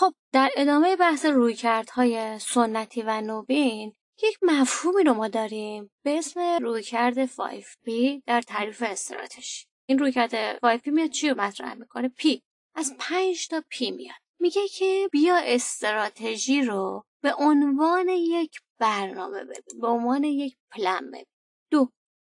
خب در ادامه بحث رویکردهای سنتی و نوین یک مفهومی رو ما داریم به اسم رویکرد 5P در تعریف استراتژی. این رویکرد 5P میاد چی رو مطرح میکنه؟ پی. از 5 تا پی میاد. میگه که بیا استراتژی رو به عنوان یک برنامه ببین، به عنوان یک پلن ببین. 2.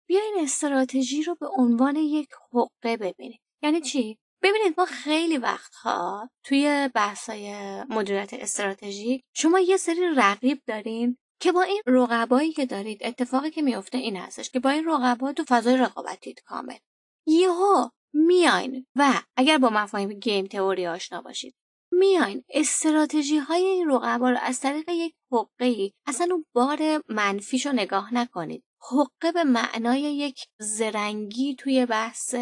بیا این استراتژی رو به عنوان یک حقه ببینید. یعنی چی؟ ببینید ما خیلی وقتها توی بحث‌های مدیریت استراتژیک شما یه سری رقیب دارین که با این رقبایی که دارید اتفاقی که میفته این هستش که با این رقبا تو فضای رقابتیت کامل یهو میاین و اگر با مفاهیم گیم تئوری آشنا باشید میاین استراتژی‌های این رقبا رو از طریق یک حقه‌ای اصلا اون بار منفیشو نگاه نکنید. حقه به معنای یک زرنگی توی بحث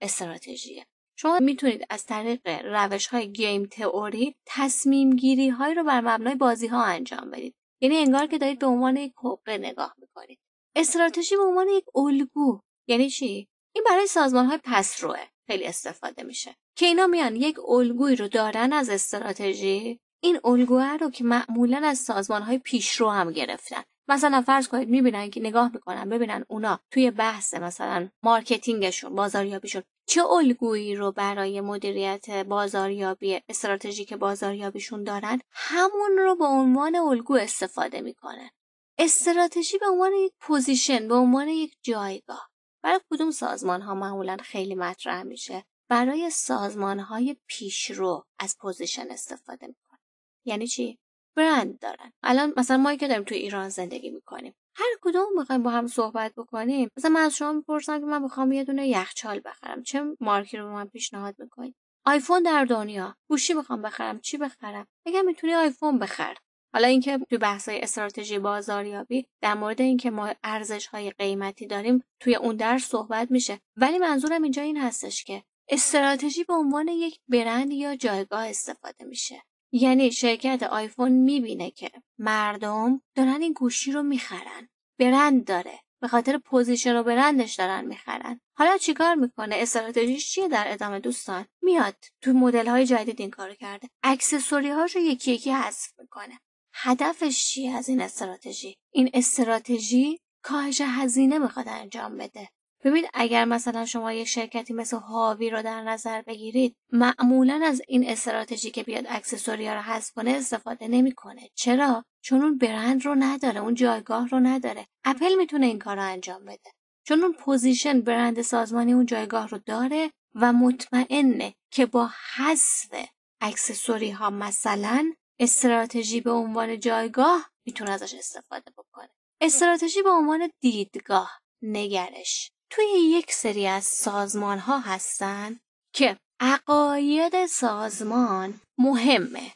استراتژیه. شما میتونید از طریق روش‌های گیم تئوری تصمیم‌گیری‌هایی رو بر مبنای بازی‌ها انجام بدید. یعنی انگار که دارید به عنوان یک حقه نگاه می‌کنید. استراتژی به عنوان یک الگو. یعنی چی؟ این برای سازمان‌های پسروه خیلی استفاده میشه. که اینا میان یک الگویی رو دارن از استراتژی، این الگوها رو که معمولاً از سازمان‌های پیشرو هم گرفتن. مثلا فرض کنید میبینن که نگاه میکنن ببینن اونا توی بحث مثلا مارکتینگشون، بازاریابیشون چه الگویی رو برای مدیریت بازاریابی استراتژیک بازاریابیشون دارن، همون رو به عنوان الگو استفاده میکنن. استراتژی به عنوان یک پوزیشن، به عنوان یک جایگاه برای کدوم سازمان ها معمولا خیلی مطرح میشه؟ برای سازمان های پیشرو از پوزیشن استفاده میکنن. یعنی چی؟ برند دارن. الان مثلا ما که داریم تو ایران زندگی میکنیم هر کدوم میخوایم با هم صحبت بکنیم، مثلا من از شما میپرسم که من میخوام یه دونه یخچال بخرم، چه مارکی رو به من پیشنهاد میکنید؟ آیفون در دنیا، گوشی میخوام بخرم، چی بخرم؟ اگه میتونی آیفون بخر. حالا اینکه تو بحث‌های استراتژی بازاریابی در مورد اینکه ما ارزش‌های قیمتی داریم توی اون درس صحبت میشه، ولی منظورم اینجا این هستش که استراتژی به عنوان یک برند یا جایگاه استفاده میشه. یعنی شرکت آیفون میبینه که مردم دارن این گوشی رو میخرن. برند داره. به خاطر پوزیشن و برندش دارن میخرن. حالا چیکار میکنه؟ استراتژیش چیه در ادامه دوستان؟ میاد تو مدل‌های جدید این کارو کرده. اکسسوری‌هاشو یکی یکی حذف میکنه. هدفش چیه از این استراتژی؟ این استراتژی کاهش هزینه میخواد انجام بده. ببینید اگر مثلا شما یک شرکتی مثل هاوی رو در نظر بگیرید، معمولا از این استراتژی که بیاد اکسسوریا رو حذف کنه استفاده نمیکنه. چرا؟ چون اون برند رو نداره، اون جایگاه رو نداره. اپل میتونه این کار رو انجام بده چون اون پوزیشن برند سازمانی اون جایگاه رو داره و مطمئنه که با حذف اکسسوری ها مثلا استراتژی به عنوان جایگاه میتونه ازش استفاده بکنه. استراتژی به عنوان دیدگاه، نگرش. توی یک سری از سازمان ها هستن که عقاید سازمان مهمه.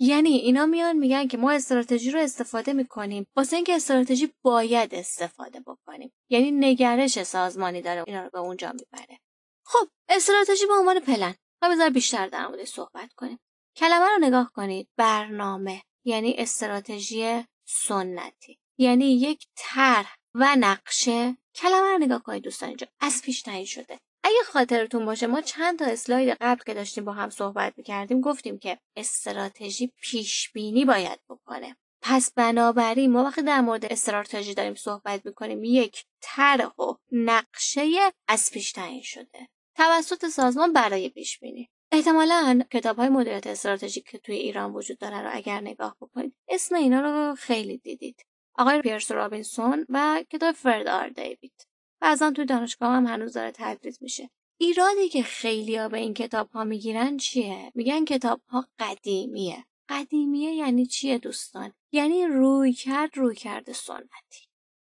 یعنی اینا میان میگن که ما استراتژی رو استفاده میکنیم واسه اینکه استراتژی باید استفاده بکنیم. یعنی نگرش سازمانی داره اینا رو به اونجا میبره. خب استراتژی به عنوان پلن. خب بذار بیشتر در موردش صحبت کنیم. کلمه رو نگاه کنید. برنامه یعنی استراتژی سنتی. یعنی یک طرح و نقشه. کلمه رو نگاه کنید دوستان، اینجا از پیش تعیین شده. اگه خاطرتون باشه ما چند تا اسلاید قبل که داشتیم با هم صحبت می‌کردیم گفتیم که استراتژی پیشبینی باید بکنه. پس بنابراین ما وقتی در مورد استراتژی داریم صحبت می‌کنیم یک طرح و نقشه از پیش تعیین شده توسط سازمان برای پیشبینی. احتمالاً کتاب‌های مدیریت استراتژیک که توی ایران وجود داره رو اگر نگاه بکنید اسم اینا رو خیلی دیدید. آقای پیرس رابینسون و کتاب فرد آر دیوید. بعضا توی دانشگاه هم هنوز داره تدریس میشه. ایرادی که خیلی‌ها به این کتاب‌ها میگیرن چیه؟ میگن کتاب‌ها قدیمیه. قدیمیه یعنی چیه دوستان؟ یعنی رویکرد سنتی.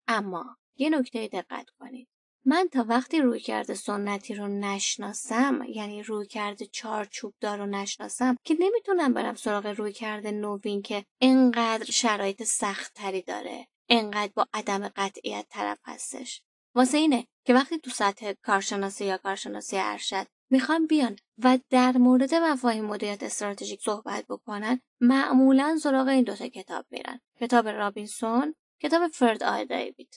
اما یه نکته دقت کنید. من تا وقتی رویکرد سنتی رو نشناسم، یعنی رویکرد چارچوبدار رو نشناسم، که نمیتونم برم سراغ رویکرد نوین که انقدر شرایط سخت‌تری داره، انقدر با عدم قطعیت طرف هستش. واسه اینه که وقتی تو سطح کارشناسی یا کارشناسی ارشد میخوان بیان و در مورد مفاهیم مدیریت استراتژیک صحبت بکنن، معمولاً سراغ این دوتا کتاب میرن. کتاب رابینسون، کتاب فرد آر دیوید.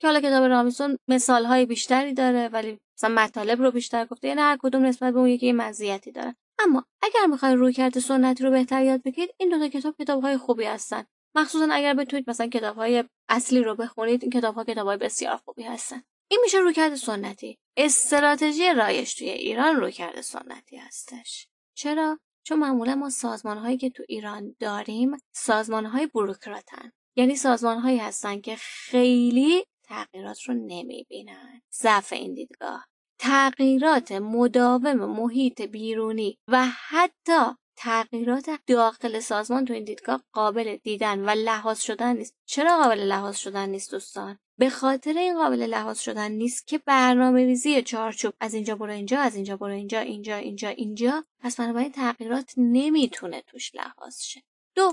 که حالا کتاب رابینسون مثال‌های بیشتری داره ولی مثلا مطالب رو بیشتر گفته، یعنی هر کدوم نسبت به اون یکی مزیتی داره. اما اگر میخواین رویکرد سنتی رو بهتر یاد بگیرید، این دو کتاب‌های خوبی هستن. مخصوصا اگر بتونید مثلا کتاب‌های اصلی رو بخونید، این کتاب‌ها کتاب‌های بسیار خوبی هستن. این میشه رویکرد سنتی. استراتژی رایج توی ایران رویکرد سنتی هستش. چرا؟ چون معمولا ما سازمان‌هایی که تو ایران داریم، سازمان‌های بوروکراتن. یعنی سازمان‌هایی هستن که خیلی تغییرات رو نمی‌بینن. ضعف این دیدگاه. تغییرات مداوم محیط بیرونی و حتی تغییرات داخل سازمان تو این دیدگاه قابل دیدن و لحاظ شدن نیست. چرا قابل لحاظ شدن نیست دوستان؟ به خاطر این قابل لحاظ شدن نیست که برنامه‌ریزی چارچوب از اینجا برو اینجا، از اینجا برو اینجا، اینجا اینجا اینجا، پس بنابراین تغییرات نمیتونه توش لحاظ شه. دو،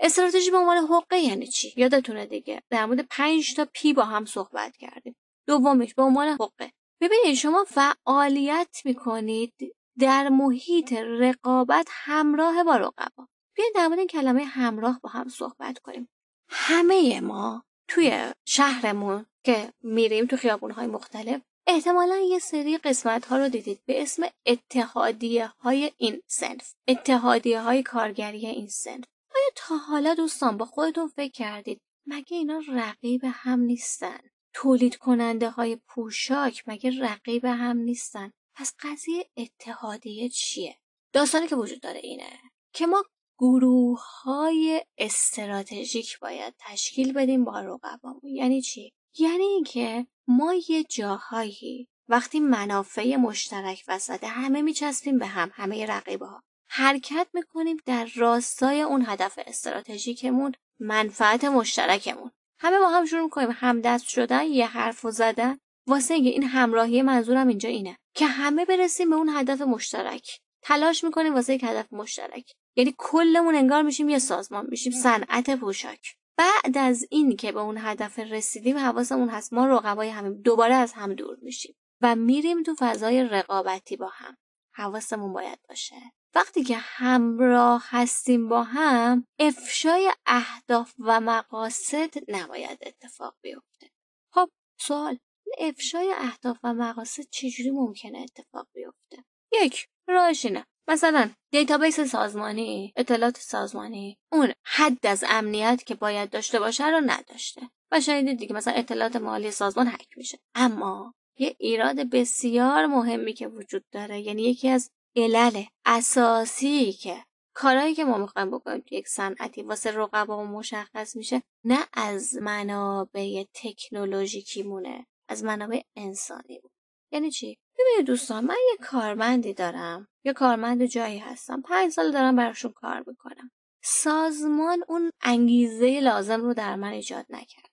استراتژی به عنوان حقه یعنی چی؟ یادتونه دیگه در مورد 5 تا پی با هم صحبت کردیم. دومیش به عنوان حقه، ببینید شما فعالیت میکنید در محیط رقابت همراه با رقبا. بیاین در مورد این کلمه همراه با هم صحبت کنیم. همه ما توی شهرمون که میریم تو خیابون‌های مختلف، احتمالاً یه سری قسمت‌ها رو دیدید به اسم اتحادیه‌های این صنف، اتحادیه‌های کارگری این صنف. آیا تا حالا دوستان با خودتون فکر کردید مگه اینا رقیب هم نیستن؟ تولید کننده های پوشاک مگه رقیب هم نیستن؟ پس قضیه اتحادیه چیه؟ داستانی که وجود داره اینه که ما گروه‌های استراتژیک باید تشکیل بدیم با رقبامون. یعنی چی؟ یعنی اینکه ما یه جاهایی وقتی منافع مشترک وسطه، همه میچسبیم به هم، همه رقیب‌ها حرکت میکنیم در راستای اون هدف استراتژیکمون، منفعت مشترکمون. همه با هم شروع می‌کنیم همدست شدن، یه حرفو زدن. واسه این همراهی منظورم اینجا اینه که همه برسیم به اون هدف مشترک. تلاش می‌کنیم واسه یک هدف مشترک. یعنی کلمون انگار میشیم یه سازمان، میشیم صنعت پوشاک. بعد از این که به اون هدف رسیدیم، حواسمون هست ما رقبای همیم، دوباره از هم دور میشیم و میریم تو فضای رقابتی با هم. حواسمون باید باشه. وقتی که همراه هستیم با هم، افشای اهداف و مقاصد نباید اتفاق بیفته. خب سوال، افشای اهداف و مقاصد چجوری ممکنه اتفاق بیفته؟ یک، راهش اینه. مثلا دیتابیس سازمانی، اطلاعات سازمانی، اون حد از امنیت که باید داشته باشه رو نداشته. و شاید دیگه مثلا اطلاعات مالی سازمان هک میشه. اما یه ایراد بسیار مهمی که وجود داره، یعنی یکی از علل اساسی که کارهایی که ما میخوایم بکنیم توی یک صنعتی واسه رقبا مشخص میشه، نه از منابع تکنولوژیکی مونه، از منابع انسانی مونه. یعنی چی؟ ببینید دوستان، من یه کارمندی دارم، یه کارمند جایی هستم، 5 سال دارم براشون کار میکنم. سازمان اون انگیزه لازم رو در من ایجاد نکرده.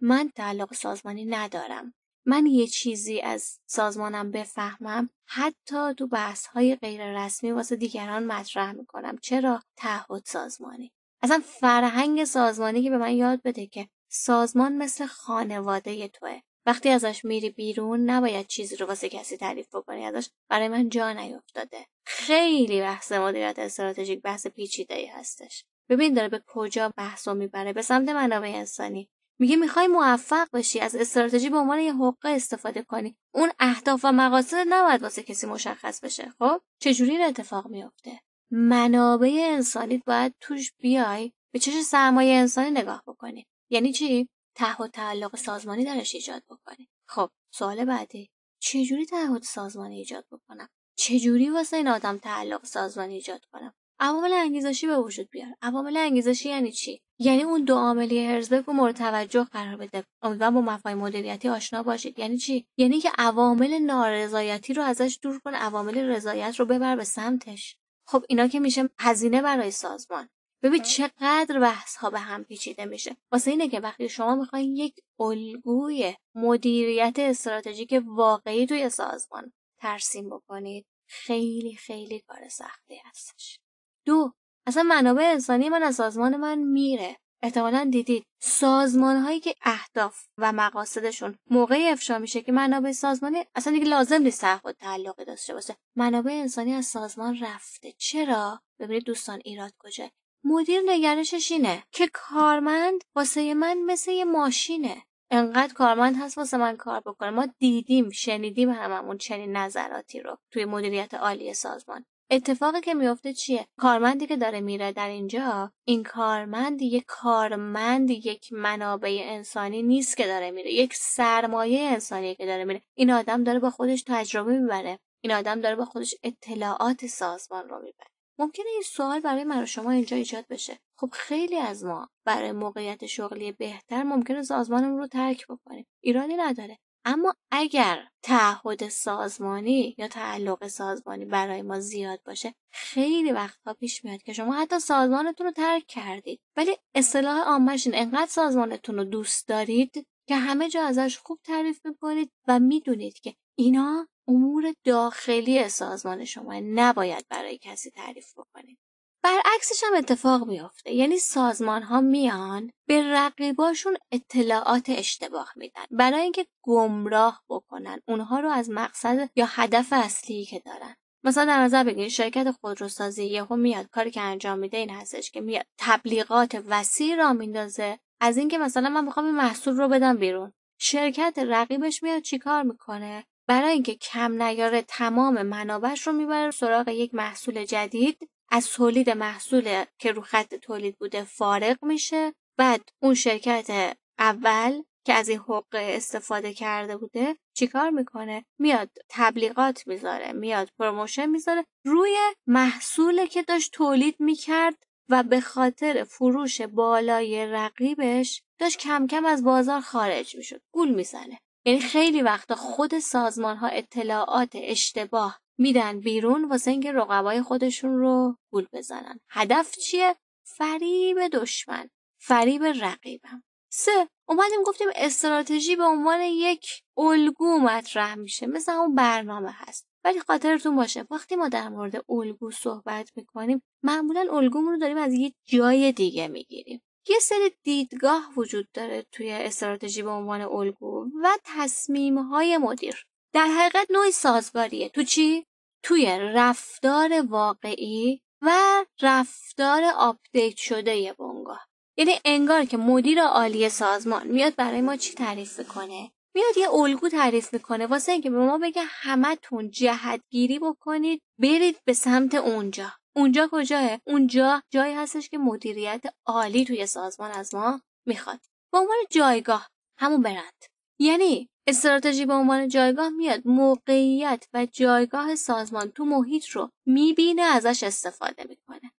من تعلق سازمانی ندارم. من یه چیزی از سازمانم بفهمم، حتی تو بحث‌های غیر رسمی واسه دیگران مطرح میکنم. چرا؟ تعهد سازمانی. اصلا فرهنگ سازمانی که به من یاد بده که سازمان مثل خانواده توه. وقتی ازش میری بیرون نباید چیزی رو واسه کسی تعریف بکنی ازش. برای من جا نیفتاده. خیلی بحث مدیریت استراتژیک بحث پیچیده‌ای هستش. ببین داره به کجا بحثو میبره، به سمت منابع انسانی. میگه میخوای موفق بشی، از استراتژی به عنوان یه حقه استفاده کنی. اون اهداف و مقاصد نباید واسه کسی مشخص بشه. خب چجوری این اتفاق میفته؟ منابع انسانی باید توش بیای، به چش سرمایه انسانی نگاه بکنی. یعنی چی؟ تعهد تعلق سازمانی درش ایجاد بکنی. خب سوال بعدی، چجوری تعهد سازمانی ایجاد بکنم؟ چجوری واسه این آدم تعلق سازمانی ایجاد کنم؟ عوامل انگیزشی به وجود بیار. عوامل انگیزشی یعنی چی؟ یعنی اون دو عاملی هرزبرگ رو مورد توجه قرار بده. امیدوارم با مفاهیم مدیریتی آشنا باشید. یعنی چی؟ یعنی که عوامل نارضایتی رو ازش دور کن، عوامل رضایت رو ببر به سمتش. خب اینا که میشه هزینه برای سازمان. ببین چقدر بحث ها به هم پیچیده میشه. واسه اینه که وقتی شما میخواین یک الگوی مدیریت استراتژیک واقعی توی سازمان ترسیم بکنید، خیلی خیلی کار سختی هستش. دو، اصلا منابع انسانی من از سازمان من میره. احتمالاً دیدید سازمان هایی که اهداف و مقاصدشون موقعی افشا میشه که منابع سازمانی اصلا دیگه لازم نیست تعهد تعلقی داشته باشه، منابع انسانی از سازمان رفته. چرا؟ ببینید دوستان ایراد کجاست. مدیر نگرانش اینه که کارمند واسه من مثل یه ماشینه، انقدر کارمند هست واسه من کار بکنه. ما دیدیم شنیدیم هممون چنین نظراتی رو توی مدیریت عالی سازمان. اتفاقی که میفته چیه؟ کارمندی که داره میره در اینجا، این کارمند یک منابع انسانی نیست که داره میره، یک سرمایه انسانی که داره میره. این آدم داره با خودش تجربه میبره، این آدم داره با خودش اطلاعات سازمان رو میبره. ممکنه این سوال برای من و شما اینجا ایجاد بشه. خب خیلی از ما برای موقعیت شغلی بهتر ممکنه سازمانمون رو ترک بکنیم، ایرادی نداره. اما اگر تعهد سازمانی یا تعلق سازمانی برای ما زیاد باشه، خیلی وقتها پیش میاد که شما حتی سازمانتون رو ترک کردید، ولی اصطلاح عامش این، انقدر سازمانتون رو دوست دارید که همه جا ازش خوب تعریف میکنید و میدونید که اینا امور داخلی سازمان شما، نباید برای کسی تعریف بکنید. برعکسش هم اتفاق میفته، یعنی سازمان ها میان به رقیباشون اطلاعات اشتباه میدن برای اینکه گمراه بکنن اونها رو از مقصد یا هدف اصلی که دارن. مثلا در نظر بگیرید شرکت خودروسازی یهو میاد کاری که انجام میده این هستش که میاد تبلیغات وسیع را میندازه از اینکه مثلا من میخوام این محصول رو بدم بیرون. شرکت رقیبش میاد چیکار میکنه؟ برای اینکه کم نیاره تمام منابعش رو میبره سراغ یک محصول جدید، از تولید محصول که رو خط تولید بوده فارغ میشه، بعد اون شرکت اول که از این حق استفاده کرده بوده چیکار میکنه؟ میاد تبلیغات میذاره، میاد پروموشن میذاره روی محصول که داشت تولید میکرد و به خاطر فروش بالای رقیبش داشت کم کم از بازار خارج میشد، گول میزنه. یعنی خیلی وقتا خود سازمان ها اطلاعات اشتباه میدن بیرون واسه اینکه رقبای خودشون رو گول بزنن. هدف چیه؟ فریب دشمن، فریب رقیبم. 3. اومدیم گفتیم استراتژی به عنوان یک الگو مطرح میشه، مثلا اون برنامه هست. ولی خاطرتون باشه وقتی ما در مورد الگو صحبت میکنیم معمولا الگومون رو داریم از یه جای دیگه میگیریم. یه سری دیدگاه وجود داره توی استراتژی به عنوان الگو و تصمیم‌های مدیر. در حقیقت نوعی سازگاریه. تو چی؟ توی رفتار واقعی و رفتار آپدیت شده بنگاه. یعنی انگار که مدیر عالی سازمان میاد برای ما چی تعریف میکنه؟ میاد یه الگو تعریف میکنه واسه اینکه به ما بگه همتون جهتگیری بکنید برید به سمت اونجا. اونجا کجاست؟ اونجا جایی هستش که مدیریت عالی توی سازمان از ما میخواد. به عنوان جایگاه، همون برند. یعنی استراتژی به عنوان جایگاه میاد موقعیت و جایگاه سازمان تو محیط رو میبینه، ازش استفاده میکنه.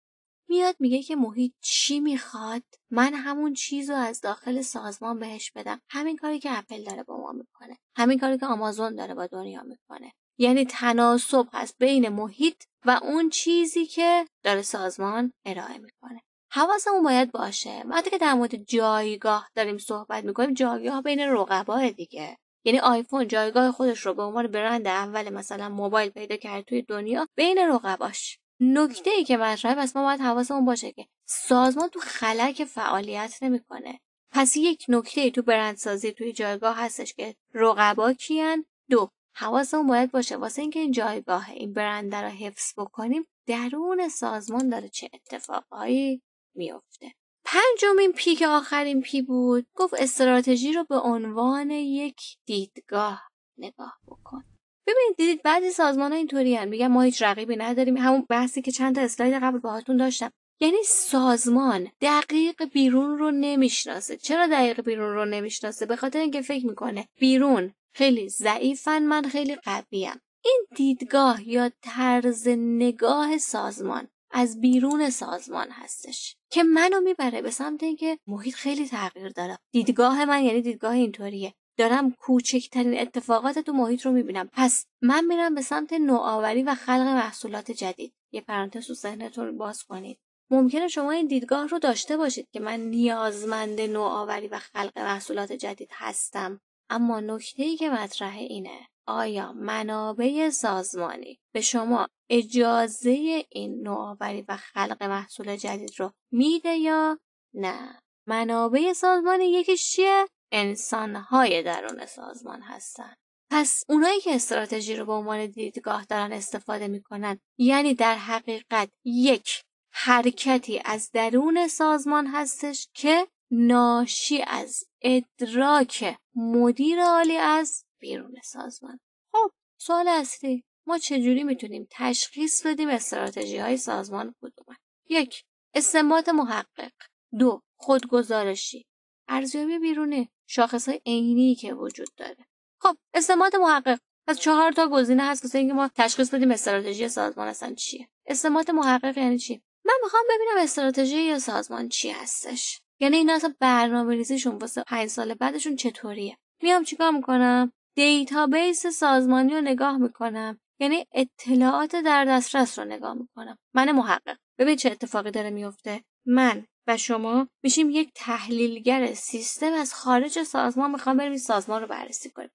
میاد میگه که محیط چی میخواد، من همون چیز رو از داخل سازمان بهش بدم. همین کاری که اپل داره با ما میکنه، همین کاری که آمازون داره با دنیا میکنه. یعنی تناسب هست بین محیط و اون چیزی که داره سازمان ارائه میکنه. حواسمون باید باشه وقتی که در مورد جایگاه داریم صحبت میکنیم، جایگاه بین رقبا دیگه. یعنی آیفون جایگاه خودش رو به عنوان برند اول مثلا موبایل پیدا کرد توی دنیا بین رقباش. نکته ای که مطرحه، پس ما باید حواسمون باشه که سازمان تو خلأ فعالیت نمیکنه. پس یک نکته ای تو برندسازی توی جایگاه هستش که رقبا کیان. 2. حواسمون باید باشه واسه اینکه این جایگاه، این برند رو حفظ بکنیم، درون سازمان داره چه اتفاقایی میفته. 5مین پی که آخرین پی بود، گفت استراتژی رو به عنوان یک دیدگاه نگاه بکن. ببینید دیدید بعضی سازمان‌ها اینطوریه، میگن ما هیچ رقیبی نداریم. همون بحثی که چند تا اسلاید قبل باهاتون داشتم. یعنی سازمان دقیق بیرون رو نمیشناسه. چرا دقیق بیرون رو نمیشناسه؟ به خاطر اینکه فکر میکنه بیرون خیلی ضعیفن، من خیلی قویم. این دیدگاه یا طرز نگاه سازمان از بیرون سازمان هستش که منو میبره به سمت اینکه محیط خیلی تغییر داره. دیدگاه من یعنی دیدگاه اینطوریه، دارم کوچکترین اتفاقات تو محیط رو میبینم، پس من میرم به سمت نوآوری و خلق محصولات جدید. یه پرانتز تو ذهنتون باز کنید. ممکنه شما این دیدگاه رو داشته باشید که من نیازمند نوآوری و خلق محصولات جدید هستم، اما نکته‌ای که مطرحه اینه، آیا منابع سازمانی به شما اجازه این نوآوری و خلق محصول جدید رو میده یا نه؟ منابع سازمانی یکیش چیه؟ انسان‌های درون سازمان هستن. پس اونایی که استراتژی رو به عنوان دیدگاه دارن استفاده میکنن، یعنی در حقیقت یک حرکتی از درون سازمان هستش که ناشی از ادراک مدیر عالی از بیرون سازمان. خب سوال اصلی، ما چجوری میتونیم تشخیص بدیم استراتژی‌های سازمان کدومن؟ 1. استنباط محقق. 2. خودگزارشی. ارزیابی بیرونی، شاخص‌های عینی که وجود داره. خب استنباط محقق، پس 4 تا گزینه هست که اینکه ما تشخیص بدیم استراتژی سازمان اصلا چیه. استنباط محقق یعنی چی؟ من میخوام ببینم استراتژی یه سازمان چی هستش. یعنی اینا اصلا برنامه‌ریزیشون واسه 5 سال بعدشون چطوریه. میام چیکار میکنم؟ دیتابیس سازمانی رو نگاه میکنم. یعنی اطلاعات در دسترس رو نگاه میکنم. من محقق. ببین چه اتفاقی داره میفته. من و شما میشیم یک تحلیلگر سیستم از خارج سازمان. میخوام بریم این سازمان رو بررسی کنیم.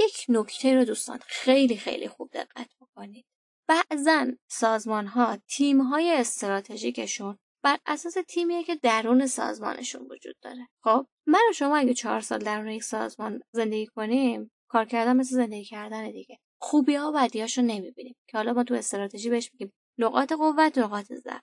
یک نکته رو دوستان خیلی خیلی خوب دقت بکنید. بعضاً سازمان‌ها تیم‌های استراتژیکشون بر اساس تیمیه که درون سازمانشون وجود داره. خب من و شما اگه 4 سال درون یک سازمان زندگی کنیم، کار کردن مثل زندگی کردن دیگه. خوبی‌ها و بدی‌هاشو نمی‌بینیم که حالا ما تو استراتژی بهش میگیم نقاط قوت، نقاط ضعف.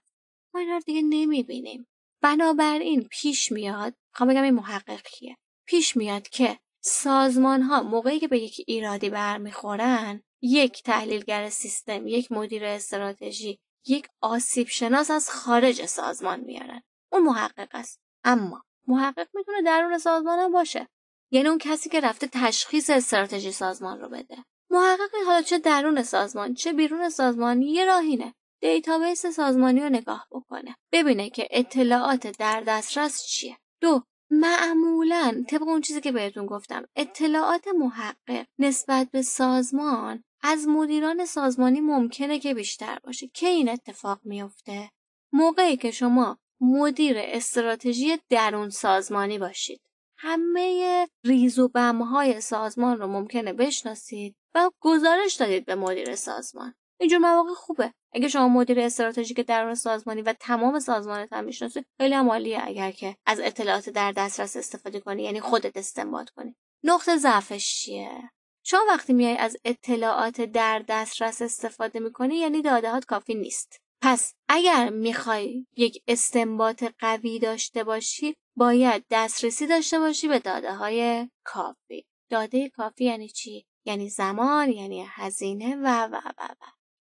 ما اینا رو دیگه نمی‌بینیم. بنابراین پیش میاد، میخوام بگم این محقق کیه؟ پیش میاد که سازمان‌ها موقعی که به یک ایرادی برمیخورن، یک تحلیلگر سیستم، یک مدیر استراتژی، یک آسیب شناس از خارج سازمان میارن. اون محقق است. اما محقق میتونه درون سازمان هم باشه. یعنی اون کسی که رفته تشخیص استراتژی سازمان رو بده. محقق حالا چه درون سازمان چه بیرون سازمان یه راهینه. دیتابیس سازمانی رو نگاه بکنه. ببینه که اطلاعات در دسترس چیه. 2. معمولاً طبق اون چیزی که بهتون گفتم، اطلاعات محقق نسبت به سازمان از مدیران سازمانی ممکنه که بیشتر باشه. که این اتفاق میفته موقعی که شما مدیر استراتژی درون سازمانی باشید. همه ریز و بم‌های سازمان رو ممکنه بشناسید و گزارش دادید به مدیر سازمان. اینجور مواقع خوبه. اگه شما مدیر استراتژیک درون سازمانی و تمام سازمانت هم میشناسید، خیلی عالیه اگر که از اطلاعات در دسترس استفاده کنی، یعنی خودت استنباط کنی. نقطه ضعفش چیه؟ شما وقتی میای از اطلاعات در دسترس استفاده میکنی، یعنی دادهات کافی نیست. پس اگر میخوای یک استنباط قوی داشته باشی، باید دسترسی داشته باشی به داده‌های کافی. داده کافی یعنی چی؟ یعنی زمان، یعنی هزینه و.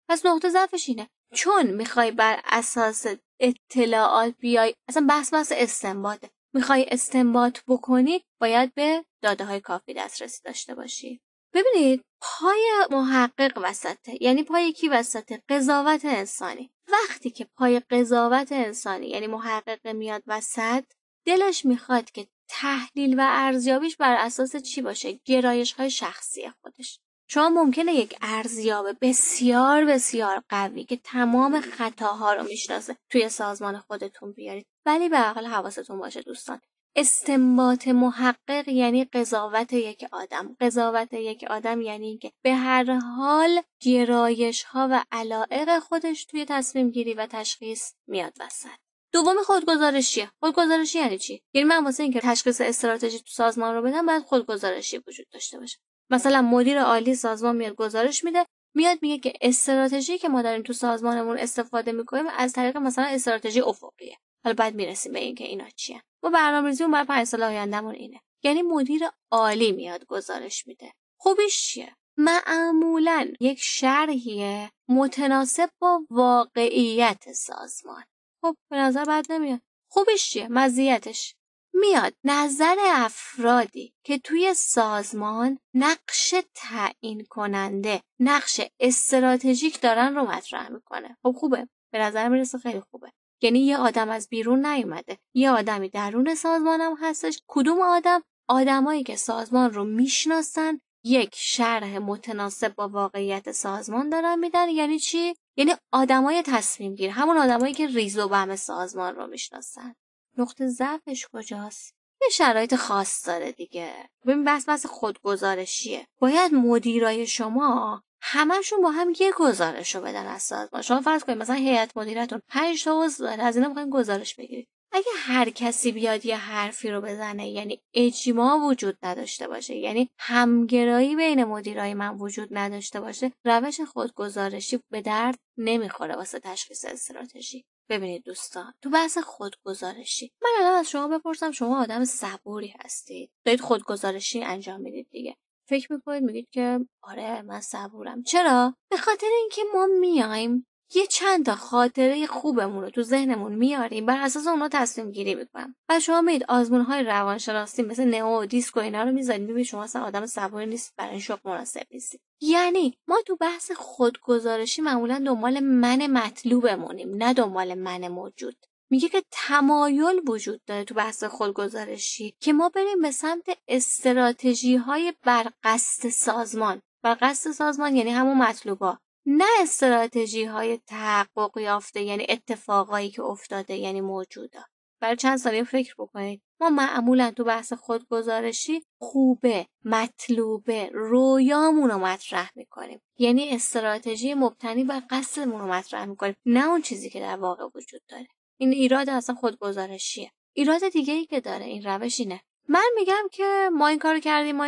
پس نقطه ضعفش اینه. چون میخوای بر اساس اطلاعات بیای، اصلا بحث استنباطه. میخوای استنباط بکنی، باید به داده‌های کافی دسترسی داشته باشی. ببینید پای محقق وسطه. یعنی پای کی وسطه؟ قضاوت انسانی. وقتی که پای قضاوت انسانی یعنی محقق میاد وسط، دلش میخواد که تحلیل و ارزیابیش بر اساس چی باشه؟ گرایش‌های شخصی خودش. شما ممکنه یک ارزیاب بسیار بسیار قوی که تمام خطاها رو میشناسه توی سازمان خودتون بیارید، ولی به عقل حواستون باشه دوستان، استنباط محقق یعنی قضاوت یک آدم. قضاوت یک آدم یعنی اینکه به هر حال گرایش‌ها و علایق خودش توی تصمیم گیری و تشخیص میاد وسط. دوم خودگزارشیه. خودگزارشی یعنی چی؟ یعنی من واسه اینکه تشخیص استراتژی تو سازمان رو بدم، باید خودگزارشی وجود داشته باشه. مثلا مدیر عالی سازمان میاد گزارش میده، میاد میگه که استراتژی که ما داریم تو سازمانمون استفاده میکنیم از طریق مثلا استراتژی افقیه. حالا بعد میرسیم به اینکه اینا چیه. ما برنامه‌ریزی اون برای 5 سال آیندهمون اینه. یعنی مدیر عالی میاد گزارش میده. خوبیش چیه؟ معمولاً یک شرحیه متناسب با واقعیت سازمان. خب به نظر بد نمیاد. خوبیش چیه؟ مزیتش میاد نظر افرادی که توی سازمان نقش تعیین کننده، نقش استراتژیک دارن رو مطرح میکنه. خب خوبه. به نظر میرسه خیلی خوبه. یعنی یه آدم از بیرون نیومده، یه آدمی درون سازمانم هستش. کدوم آدم؟ آدمایی که سازمان رو میشناسن، یک شرح متناسب با واقعیت سازمان دارن میدن. یعنی چی؟ یعنی آدمای تصمیم گیر، همون آدمایی که ریز و بم سازمان رو میشناسن. نقطه ضعفش کجاست؟ یه شرایط خاص داره دیگه. ببین بس خودگزارشیه. باید مدیرای شما همشون با هم یه گزارش رو بدن از سازمان. شما فرض کنید مثلا هیئت مدیرتون 5 تا عضو داره، از اینا می‌خواید گزارش بگیرید. اگه هر کسی بیاد یه حرفی رو بزنه، یعنی اجماع وجود نداشته باشه، یعنی همگرایی بین مدیرای من وجود نداشته باشه، روش خودگزارشی به درد نمیخوره واسه تشخیص استراتژی. ببینید دوستان، تو بحث خودگزارشی من الان از شما بپرسم، شما آدم صبوری هستید، دارید خودگزارشی انجام میدید دیگه، فکر میکنید میگید که آره من صبورم. چرا؟ به خاطر اینکه ما میایم یه چند تا خاطره خوبمون رو تو ذهنمون میاریم، بر اساس اونها تصمیم گیری میکنیم. و شما میید آزمون‌های روانشناسی مثل نئو دیسکو اینا رو میذارید، میبینید شما اصلا آدم صبوری نیست، برای این شغل مناسب نیستی. یعنی ما تو بحث خودگزارشی معمولا دنبال من مطلوبمونیم، نه دنبال من موجود. میگه که تمایل وجود داره تو بحث خودگزارشی که ما بریم به سمت استراتژی‌های برقصد سازمان. برقصد سازمان یعنی همون مطلوبا، نه استراتژی‌های تحقق یافته، یعنی اتفاقایی که افتاده، یعنی موجوده. برای چند ثانیه فکر بکنید، ما معمولا تو بحث خودگزارشی خوبه، مطلوبه، رویامون رو مطرح میکنیم، یعنی استراتژی مبتنی بر قصدمون رو مطرح میکنیم، نه اون چیزی که در واقع وجود داره. این ایراد اصلا خودگزارشیه. ایراد دیگه ای که داره این روش اینه، من میگم که ما این کارو کردیم،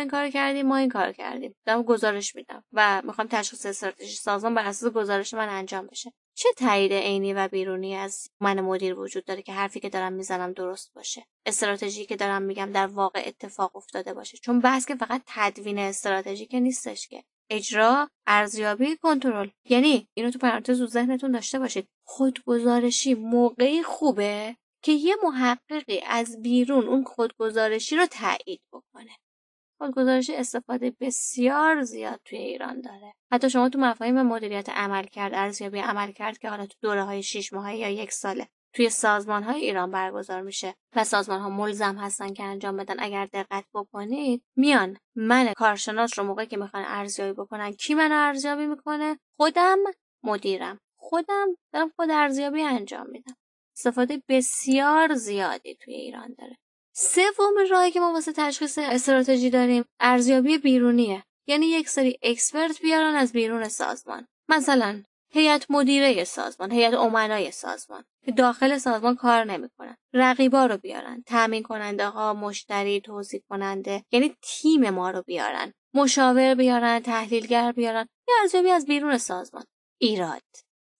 دارم گزارش میدم و میخوام تشخیص استراتژی سازمان بر اساس گزارش من انجام بشه. چه تایید عینی و بیرونی از من مدیر وجود داره که حرفی که دارم میزنم درست باشه، استراتژی که دارم میگم در واقع اتفاق افتاده باشه؟ چون بحث که فقط تدوین استراتژی که نیستش، که اجرا، ارزیابی، کنترل. یعنی اینو تو پرانتز تو ذهنتون داشته باشید، خودگزارشی موقعی خوبه که یه محققی از بیرون اون خودگزارشی رو تایید بکنه. خودگزارشی استفاده بسیار زیاد توی ایران داره. حتی شما تو مفاهیم مدیریت عملکرد، ارزیابی عملکرد که حالا تو دوره‌های 6 ماهه یا 1 ساله توی سازمان‌های ایران برگزار میشه و سازمان‌ها ملزم هستن که انجام بدن. اگر دقت بکنید میان من کارشناس رو موقعی که میخوان ارزیابی بکنن، کی منو ارزیابی میکنه؟ خودم، مدیرم. خودم دارم خود ارزیابی انجام میدم. استفاده بسیار زیادی توی ایران داره. سومین راهی که ما واسه تشخیص استراتژی داریم، ارزیابی بیرونیه. یعنی یک سری اکسپرت بیارن از بیرون سازمان. مثلا هیئت مدیره سازمان، هیئت امنای سازمان که داخل سازمان کار نمیکنن. رقیبا رو بیارن، تامین کننده ها، مشتری، توزیع کننده، یعنی تیم ما رو بیارن. مشاور بیارن، تحلیلگر بیارن. یه ارزیابی از بیرون سازمان. ایراد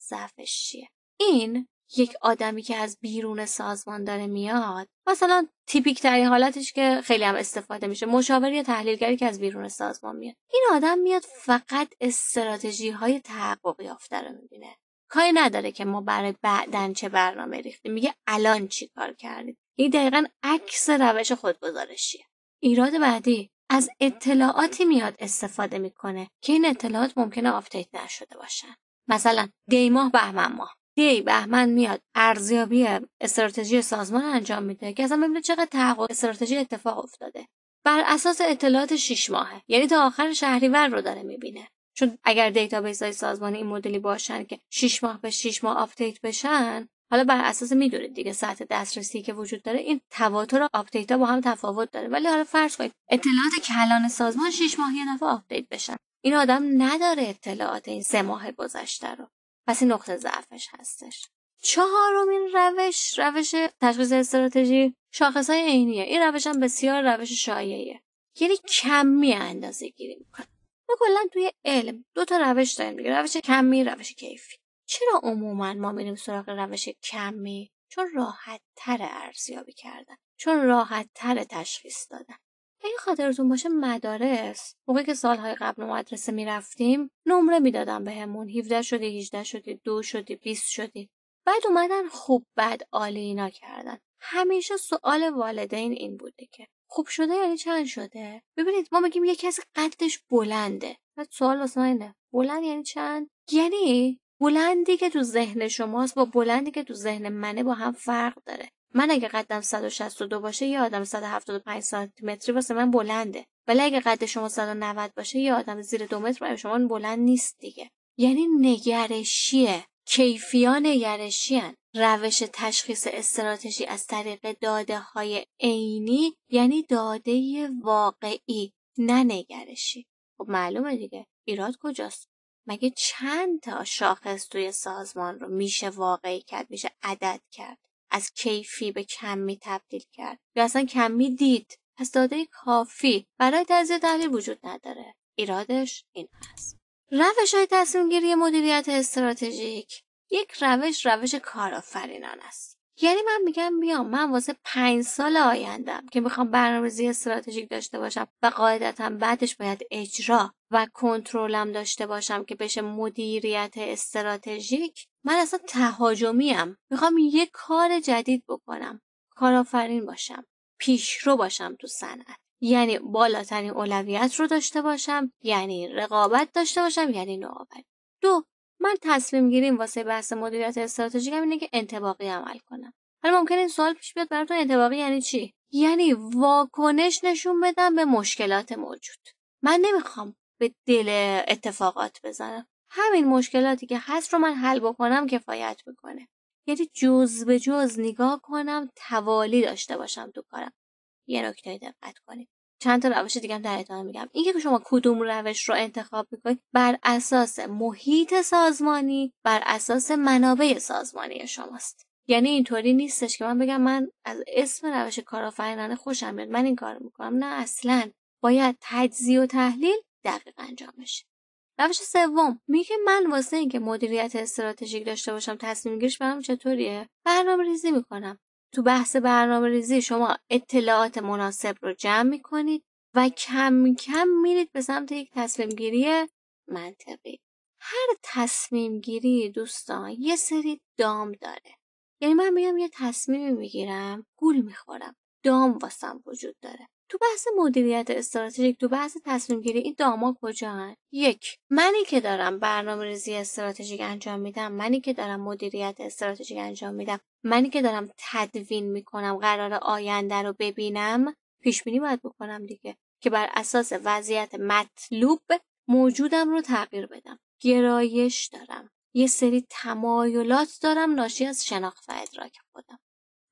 ضعفش چیه؟ این یک آدمی که از بیرون سازمان داره میاد، مثلا تیپیک ترین حالتش که خیلی هم استفاده میشه، مشاور یا تحلیلگری که از بیرون سازمان میاد، این آدم میاد فقط استراتژی های تحقق یافته رو میبینه، کاری نداره که ما برای بعدن چه برنامه ریختیم، میگه الان چی کار کردیم. این دقیقاً عکس روش خودگزارشیه. ایراد بعدی، از اطلاعاتی میاد استفاده میکنه که این اطلاعات ممکنه آپدیت نشده باشن. مثلا دیماه بهمن ماه، دی بهمن میاد ارزیابی استراتژی سازمان انجام میده که اصلا ببینه چقدر تحقق استراتژی اتفاق افتاده، بر اساس اطلاعات 6 ماهه، یعنی تا آخر شهریور رو داره میبینه. چون اگر دیتابیس‌های سازمان این مدلی باشن که 6 ماه به 6 ماه آپدیت بشن، حالا بر اساس میدونید دیگه سطح دسترسی که وجود داره، این تواتر آپدیت‌ها با هم تفاوت داره. ولی حالا فرض کنید اطلاعات کلان سازمان 6 ماه یه دفعه آپدیت بشن، این آدم نداره اطلاعات این 3 ماه گذشته رو، پس این نقطه ضعفش هستش. چهارمین روش، روش تشخیص استراتژی، شاخص‌های عینیه. این روش هم بسیار روش شایعه، یعنی کمی اندازه‌گیری می‌کنه. ما کلاً توی علم دو تا روش داریم دیگه، روش کمی، روش کیفی. چرا عموماً ما میریم سراغ روش کمی؟ چون راحت‌تر ارزیابی کردن، چون راحت‌تر تشخیص دادن. اگه خاطرتون باشه مدارس موقعی که سالهای قبل مدرسه میرفتیم نمره میدادن بهمون، 17 شدی، 18 شدی، 2 شدی، 20 شدی. بعد اومدن خوب، بعد عالی اینا کردن. همیشه سوال والدین این بوده که خوب شده یعنی چند شده؟ ببینید ما میگیم یه کسی قدش بلنده، بعد سوال واسه ما اینه بلند یعنی چند؟ یعنی بلندی که تو ذهن شماست با بلندی که تو ذهن منه با هم فرق داره. من اگه قدم 162 باشه یه آدم 175 سانتی متری واسه من بلنده، ولی اگه قد شما 190 باشه یه آدم زیر 2 متر برای شما بلند نیست دیگه. یعنی نگرشیه، کیفیا نگرشیان. روش تشخیص استراتژی از طریق داده‌های عینی یعنی داده واقعی، نه نگرشی. خب معلومه دیگه ایراد کجاست؟ مگه چند تا شاخص توی سازمان رو میشه واقعی کرد، میشه عدد کرد، از کیفی به کمی تبدیل کرد یا اصلا کمی دید؟ پس داده کافی برای تجزیه تحلیل وجود نداره. ایرادش این هست. روش‌های تصمیم گیری مدیریت استراتژیک، یک روش کارآفرینان است. یعنی من میگم بیام من واسه 5 سال آیندم که میخوام برنامه‌ریزی استراتژیک داشته باشم و قاعدتاً بعدش باید اجرا و کنترلم داشته باشم که بشه مدیریت استراتژیک، من اصلا تهاجمیم. میخوام یه کار جدید بکنم، کارآفرین باشم، پیشرو باشم تو صنعت، یعنی بالاترین اولویت رو داشته باشم، یعنی رقابت داشته باشم، یعنی نوآوری. 2. من تصمیم گیریم واسه بحث مدیریت استراتژیکم اینه که انطباقی عمل کنم. حالا ممکنه این سوال پیش بیاد براتون، انطباقی یعنی چی؟ یعنی واکنش نشون بدم به مشکلات موجود. من نمیخوام به دل اتفاقات بزنم. همین مشکلاتی که هست رو من حل بکنم کفایت میکنه. یعنی جزء به جزء نگاه کنم، توالی داشته باشم تو کارم. یه نکته دقت کنید. چند تا روش دیگه هم در ادامه میگم. اینکه شما کدوم روش رو انتخاب میکنید بر اساس محیط سازمانی، بر اساس منابع سازمانی شماست. یعنی اینطوری نیستش که من بگم من از اسم روش کارآفرینانه خوشم میاد، من این کارو میکنم. نه، اصلاً باید تجزیه و تحلیل دقیق انجام بشه. روش سوم میگه من واسه اینکه مدیریت استراتژیک داشته باشم، تصمیم گیریش برام چطوریه؟ برنامه‌ریزی میکنم. تو بحث برنامه‌ریزی شما اطلاعات مناسب رو جمع می‌کنید و کم کم میرید به سمت یک تصمیم‌گیری منطقی. هر تصمیم‌گیری دوستان یه سری دام داره. یعنی من میام یه تصمیمی میگیرم، گول میخورم. دام واسم وجود داره. تو بحث مدیریت استراتژیک، تو بحث تصمیم‌گیری این داما کجاست؟ 1. منی که دارم برنامه‌ریزی استراتژیک انجام میدم، منی که دارم مدیریت استراتژیک انجام میدم، منی که دارم تدوین میکنم، قرار آینده رو ببینم، پیشبینی باید بکنم دیگه که بر اساس وضعیت مطلوب موجودم رو تغییر بدم. گرایش دارم، یه سری تمایلات دارم ناشی از شناخت و ادراک خودم.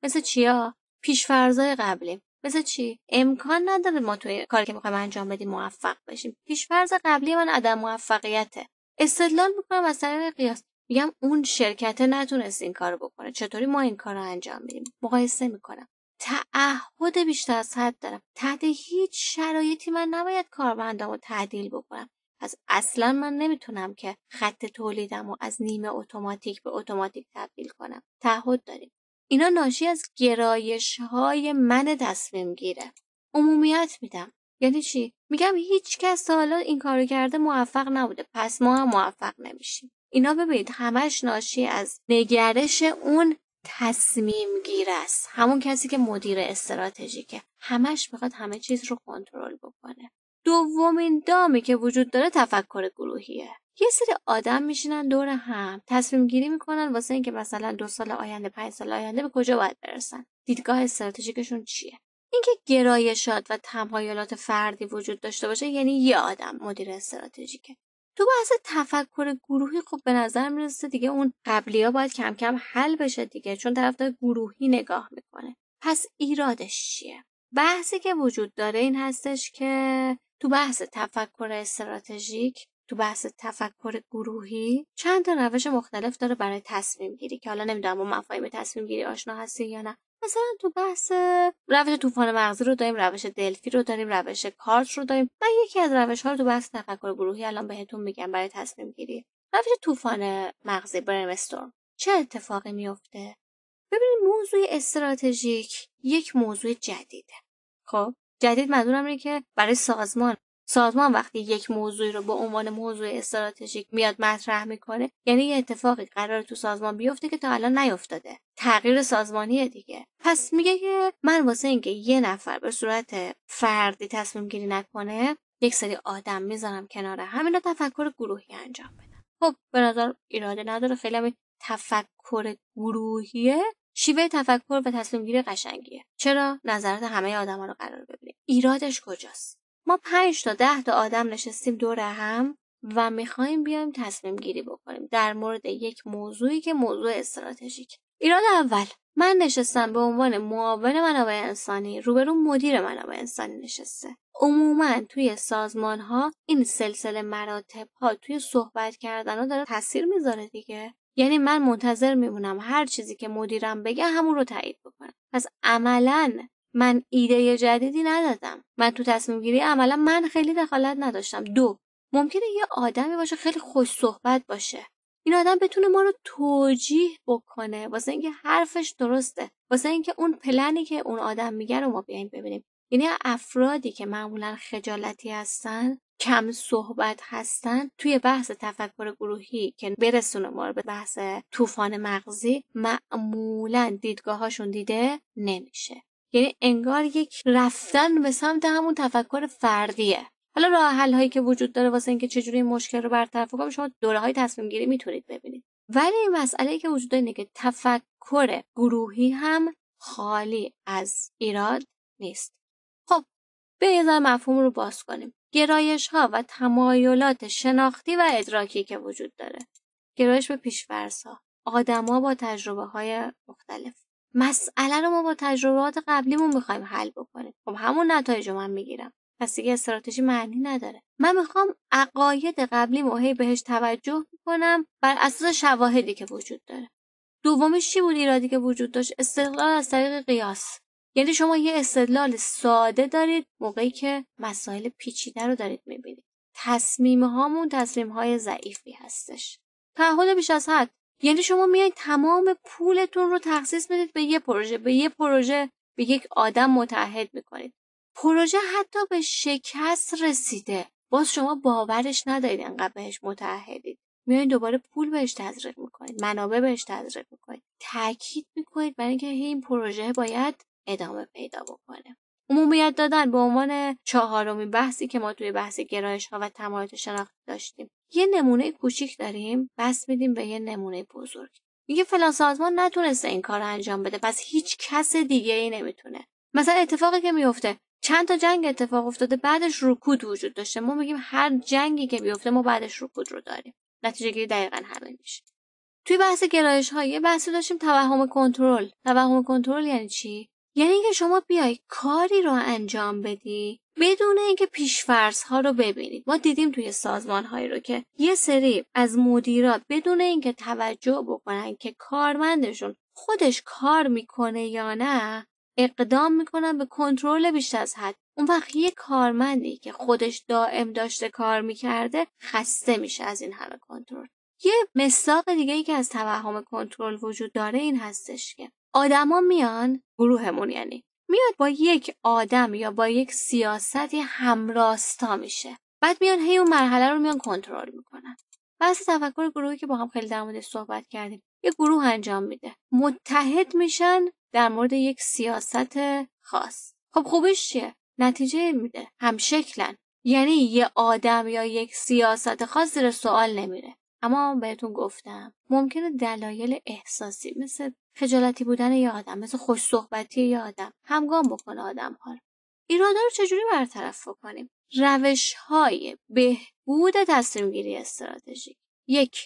مثل چیا؟ پیش‌فرض‌های قبلی. مثل چی؟ امکان نداره ما توی کاری که میخوایم انجام بدیم موفق بشیم. پیش‌فرض قبلی من عدم موفقیته. استدلال میکنم از طریق قیاس. میگم اون شرکته نتونست این کارو بکنه، چطوری ما این کارو انجام میدیم؟ مقایسه میکنم. تعهد بیشتر از حد دارم. تحت هیچ شرایطی من نباید کارمندامو تعدیل بکنم. پس اصلا من نمیتونم که خط تولیدمو از نیمه اتوماتیک به اتوماتیک تبدیل کنم. تعهد داریم. اینا ناشی از گرایش‌های من تصمیم گیره. عمومیت میدم. یعنی چی؟ میگم هیچ کس تا حالا این کارو کرده موفق نبوده، پس ما هم موفق نمیشیم. اینا ببینید همش ناشی از نگرش اون تصمیم گیر است. همون کسی که مدیر استراتژیکه، همش میخواد همه چیز رو کنترل بکنه. دومین دامی که وجود داره تفکر گروهیه. یه سری آدم میشینن دور هم تصمیم گیری میکنن واسه اینکه مثلا 2 سال آینده، 5 سال آینده به کجا باید برسن، دیدگاه استراتژیکشون چیه. اینکه گرایشات و تمایلات فردی وجود داشته باشه یعنی یه آدم مدیر استراتژیکه. تو بحث تفکر گروهی خب به نظر میرسه دیگه اون قبلی‌ها باید کم کم حل بشه دیگه، چون طرف داره گروهی نگاه میکنه. پس ایرادش چیه؟ بحثی که وجود داره این هستش که تو بحث تفکر استراتژیک، تو بحث تفکر گروهی چند تا روش مختلف داره برای تصمیم گیری که حالا نمیدونم با مفاهیم تصمیم گیری آشنا هستی یا نه. مثلا تو بحث روش طوفان مغزی رو داریم، روش دلفی رو داریم، روش کارت رو داریم. من یکی از روش‌ها رو تو بحث تفکر گروهی الان بهتون میگم برای تصمیم گیری. روش طوفان مغزی، برین استورم، چه اتفاقی میفته؟ ببینید موضوع استراتژیک یک موضوع جدیده. خب جدید منظورم اینه که برای سازمان وقتی یک موضوعی رو به عنوان موضوع استراتژیک میاد مطرح میکنه یعنی یه اتفاقی قراره تو سازمان بیفته که تا الان نیفتاده. تغییر سازمانیه دیگه. پس میگه که من واسه اینکه یه نفر به صورت فردی تصمیم گیری نکنه، یک سری آدم میذارم کنار هم اینا تفکر گروهی انجام بدن. خب به نظر ایراده نداره، خیلی هم تفکر گروهیه، شیوه تفکر و تصمیم گیری قشنگیه. چرا نظرات همه آدما رو قرار ببینیم. ایرادش کجاست؟ ما 5 تا 10 تا آدم نشستیم دور هم و میخوایم بیایم تصمیم گیری بکنیم در مورد یک موضوعی که موضوع استراتژیک. ایراد اول، من نشستم به عنوان معاون منابع انسانی، روبرو مدیر منابع انسانی نشسته. عموما توی سازمان ها این سلسله مراتب ها توی صحبت کردن ها داره تاثیر میذاره دیگه. یعنی من منتظر میمونم هر چیزی که مدیرم بگه همون رو تایید بکنم. پس عملاً من ایده جدیدی ندادم. من تو تصمیم گیری عملا من خیلی دخالت نداشتم. 2. ممکنه یه آدمی باشه خیلی خوش صحبت باشه، این آدم بتونه ما رو توجیه بکنه واسه اینکه حرفش درسته، واسه اینکه اون پلنی که اون آدم میگه رو ما بیاین ببینیم. یعنی افرادی که معمولا خجالتی هستن، کم صحبت هستن، توی بحث تفکر گروهی که برسونه ما رو به بحث طوفان مغزی، معمولا دیدگاهاشون دیده نمیشه. یعنی انگار یک رفتن به سمت همون تفکر فردیه. حالا راه حل هایی که وجود داره واسه اینکه چجوری این مشکل رو برطرف کنیم، شما دوره های تصمیم گیری میتونید ببینید. ولی این مسئله که وجود داره اینه که تفکر گروهی هم خالی از ایراد نیست. خب بیایید مفهوم رو باز کنیم. گرایش ها و تمایلات شناختی و ادراکی که وجود داره. گرایش به پیش‌فرض ها، آدما با تجربه های مختلف. مسئله رو ما با تجربات قبلیمون می‌خوایم حل بکنیم. خب همون نتایج رو من میگیرم. پس دیگه استراتژی معنی نداره. من میخوام عقاید قبلی موهی بهش توجه کنم بر اساس شواهدی که وجود داره. دومیش چی بود ایرادی که وجود داشت؟ استدلال از طریق قیاس. یعنی شما یه استدلال ساده دارید موقعی که مسائل پیچیده رو دارید میبینید. تصمیم‌هامون تصمیم‌های ضعیفی هستش. تعهد بیش از حد. یعنی شما میایید تمام پولتون رو تخصیص میدید به یه پروژه، به یک آدم متعهد میکنید. پروژه حتی به شکست رسیده، باز شما باورش ندارید انقدر بهش متعهدید. میایید دوباره پول بهش تزریق میکنید، منابع بهش تزریق میکنید، تاکید میکنید برای اینکه این پروژه باید ادامه پیدا بکنه. عمومیت دادن به عنوان چهارمین بحثی که ما توی بحث گرایش ها و تمایلات شناختی داشتیم. یه نمونه کوچیک داریم، بس میدیم به یه نمونه بزرگ. میگه فلان سازمان نتونسته این کار رو انجام بده، پس هیچ کس دیگه ای نمیتونه. مثلا اتفاقی که میفته، چند تا جنگ اتفاق افتاده، بعدش رکود وجود داشته. ما میگیم هر جنگی که بیفته ما بعدش رکود رو داریم. نتیجه گیری دقیقاً همین میشه. توی بحث گرایش ها یه بحثی داشتیم، توهم کنترل. توهم کنترل یعنی چی؟ یعنی اینکه شما بیای کاری رو انجام بدی بدون اینکه پیش‌فرض ها رو ببینید. ما دیدیم توی سازمان هایی رو که یه سری از مدیرات بدون اینکه توجه بکنن که کارمندشون خودش کار میکنه یا نه، اقدام میکنن به کنترل بیش از حد. اون وقت یه کارمندی که خودش دائم داشته کار میکرده خسته میشه از این همه کنترل. یه مثال دیگه ای که از توهم کنترل وجود داره این هستش که آدما میان، گروهمون یعنی، میاد با یک آدم یا با یک سیاستی همراستا میشه. بعد میان هی اون مرحله رو میان کنترل میکنن. بحث تفکر گروهی که با هم خیلی در موردش صحبت کردیم، یه گروه انجام میده. متحد میشن در مورد یک سیاست خاص. خب خوبیش چیه؟ نتیجه میده. همشکلن. یعنی یه آدم یا یک سیاست خاص زیر سوال نمیره. اما بهتون گفتم ممکنه دلایل احساسی مثل خجالتی بودن یه آدم، مثل خوش صحبتی یه آدم همگام بکنه آدم ها رو. ایرادا رو چجوری برطرف بکنیم؟ روش های بهبود تصمیم گیری استراتژیک. 1.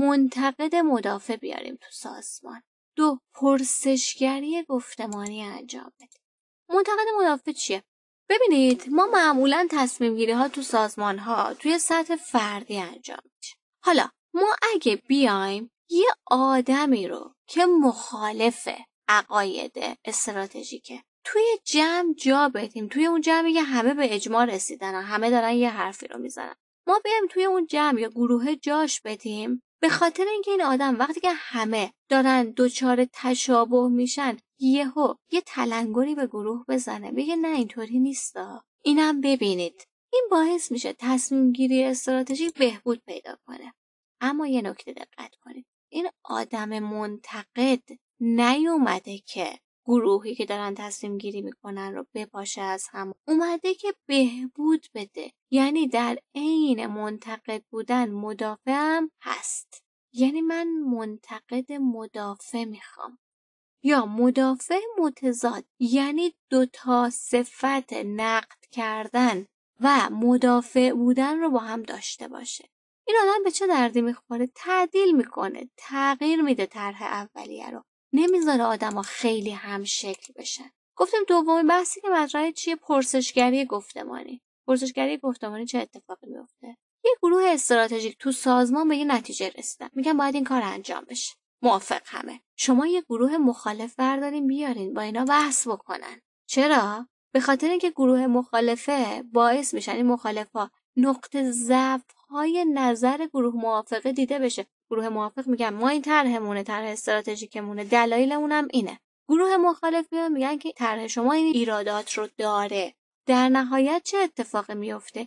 منتقد مدافع بیاریم تو سازمان. 2. پرسشگری گفتمانی انجام بدیم. منتقد مدافع چیه؟ ببینید ما معمولا تصمیم گیری ها تو سازمان ها توی سطح فردی انجام میشه. حالا ما اگه بیایم یه آدمی رو که مخالف عقاید استراتژیکه توی جمع جا بدیم، توی اون جمعی که همه به اجماع رسیدن، همه دارن یه حرفی رو میزنن، ما بیایم توی اون جمع یا گروه جاش بدیم، به خاطر اینکه این آدم وقتی که همه دارن دوچار تشابه میشن یهو یه تلنگری به گروه بزنه، بگه نه اینطوری نیستا، اینم ببینید. این باعث میشه تصمیم گیری استراتژیک بهبود پیدا کنه. اما یه نکته دقت کنید، این آدم منتقد نیومده که گروهی که دارن تصمیم گیری میکنن رو بپاشه از هم، اومده که بهبود بده. یعنی در عین منتقد بودن مدافعم هست. یعنی من منتقد مدافع میخوام یا مدافع متضاد. یعنی دوتا صفت نقد کردن و مدافع بودن رو با هم داشته باشه. این آدم به چه دردی میخوره؟ تعدیل میکنه، تغییر میده طرح اولیه رو، نمیذاره آدما خیلی هم شکل بشن. گفتیم دومین بحثی که مطرحه چیه؟ پرسشگری گفتمانی. پرسشگری گفتمانی چه اتفاقی میفته؟ یه گروه استراتژیک تو سازمان به یه نتیجه رسیدن، میگن باید این کار انجام بشه، موافق همه. شما یه گروه مخالف بردارین بیارین با اینا بحث بکنن. چرا؟ به خاطر اینکه گروه مخالفه باعث میشن این مخالفا نقطه ضعف‌های نظر گروه موافقه دیده بشه. گروه موافق میگن ما این طرحمونه، طرح استراتژیکمونه، دلایلمون هم اینه. گروه مخالف میاد میگن که طرح شما این ایرادات رو داره. در نهایت چه اتفاقی میفته؟